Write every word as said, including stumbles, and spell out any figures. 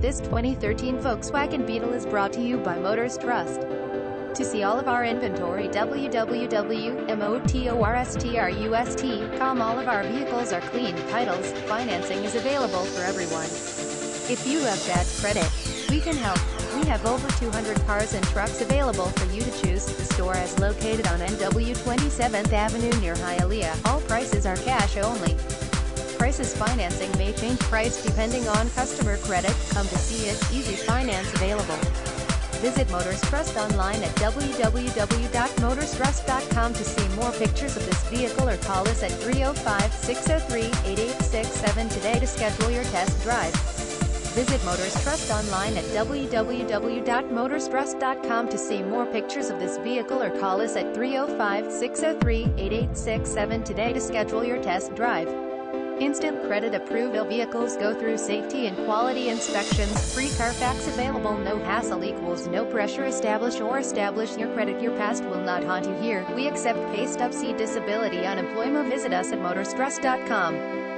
This twenty thirteen Volkswagen Beetle is brought to you by Motors Trust. To see all of our inventory, w w w dot motors trust dot com. All of our vehicles are clean titles, financing is available for everyone. If you have bad credit, we can help. We have over two hundred cars and trucks available for you to choose. The store is located on N W twenty-seventh Avenue near Hialeah. All prices are cash only. Prices financing may change price depending on customer credit. Come to see it's easy finance available. Visit Motors Trust online at w w w dot motors trust dot com to see more pictures of this vehicle, or call us at three oh five, six oh three, eight eight six seven today to schedule your test drive. Visit Motors Trust online at w w w dot motors trust dot com to see more pictures of this vehicle, or call us at three oh five, six oh three, eight eight six seven today to schedule your test drive. Instant credit approved. All vehicles go through safety and quality inspections. Free Carfax available. No hassle equals no pressure. Establish or establish your credit. Your past will not haunt you here. We accept pay stubs, disability, unemployment. Visit us at motors trust dot com.